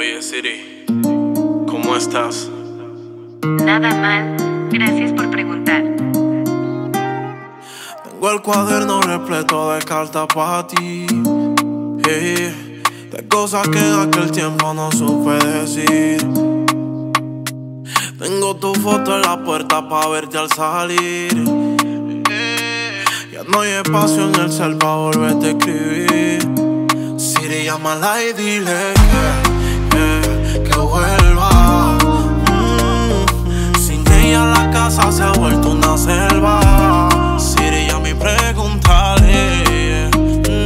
Oye Siri, ¿cómo estás? Nada mal, gracias por preguntar. Tengo el cuaderno repleto de cartas para ti, hey, de cosas que en aquel tiempo no supe decir. Tengo tu foto en la puerta para verte al salir, ya no hay espacio en el cel para volverte a escribir. Siri, llámala y dile que vuelva. Sin ella la casa se ha vuelto una selva. Siri, llama y pregúntale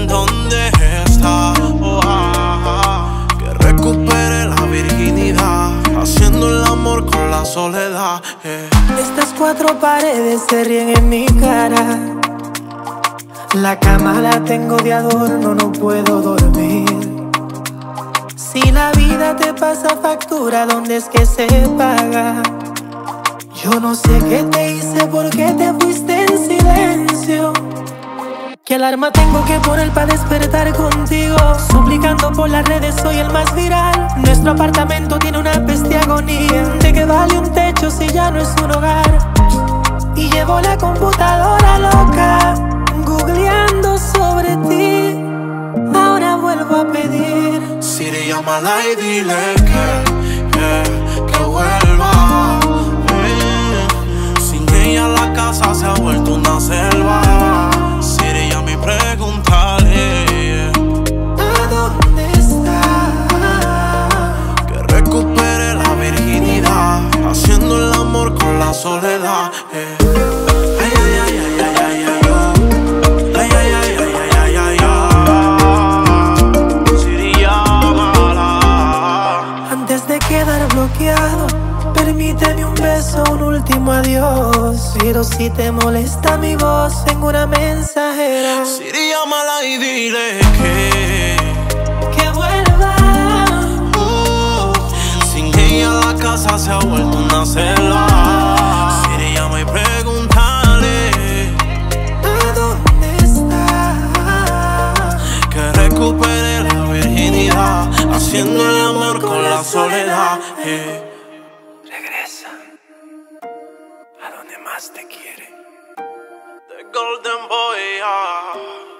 dónde está. Oh, ah, ah. Que recupere la virginidad, haciendo el amor con la soledad. Estas cuatro paredes se ríen en mi cara. La cama la tengo de adorno, no puedo dormir. Si la vida te pasa factura, ¿dónde es que se paga? Yo no sé qué te hice, por qué te fuiste en silencio. ¿Qué alarma tengo que poner para despertar contigo? Suplicando por las redes, soy el más viral. Nuestro apartamento tiene una bestia agonía. ¿De qué vale un techo si ya no es un hogar? Y llevo la computadora loca, googleando sobre ti. Ahora vuelvo a pedir. Siri, llámala y dile que vuelva. Sin ella la casa se ha vuelto una selva. Siri, llama y pregúntale ¿a dónde está? Que recupere la virginidad, haciendo el amor con la soledad. Permíteme un beso, un último adiós. Pero si te molesta mi voz, tengo una mensajera. Siri, llámala y dile que vuelva. Sin ella la casa se ha vuelto una selva. Siri, llama y pregúntale ¿a dónde está? Que recupere la virginidad, haciendo el amor con la soledad. Regresa a donde más te quiere. The Golden Boy.